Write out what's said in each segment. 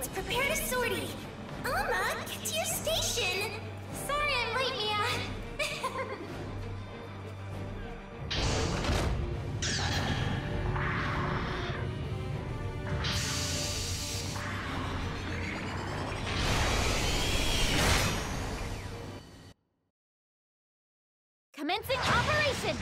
Let's prepare to sortie. Alma, get to your station. Sorry I'm late, Mia. Commencing operation!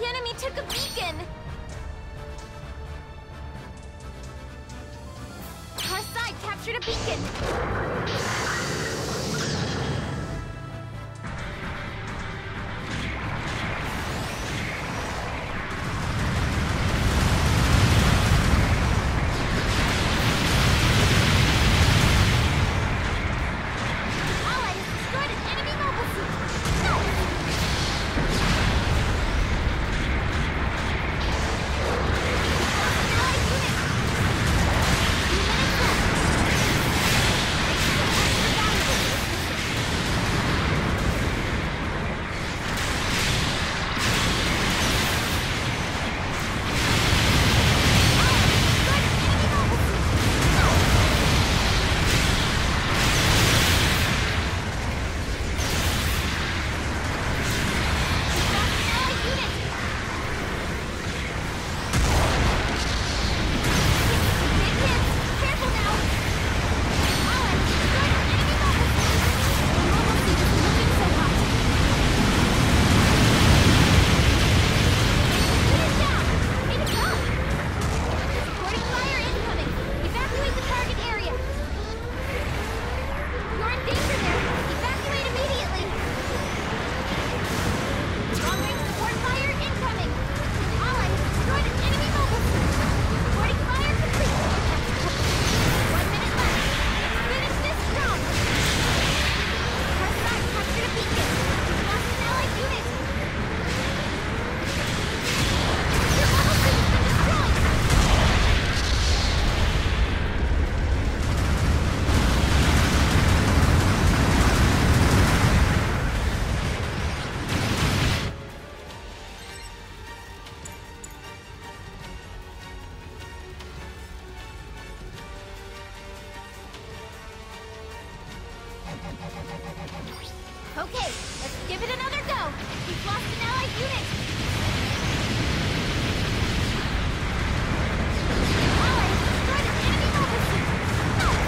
The enemy took a beacon! Our side captured a beacon! Okay, let's give it another go! We've lost an allied unit! Allies destroyed an enemy mobile suit! No!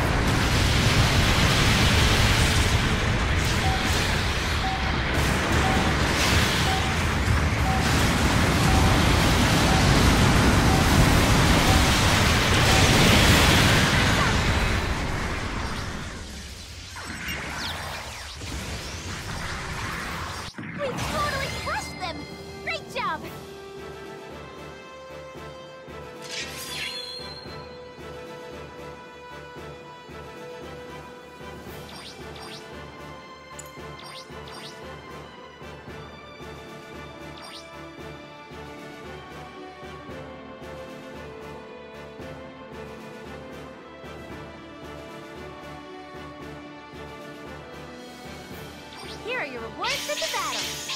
Here are your rewards for the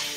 battle!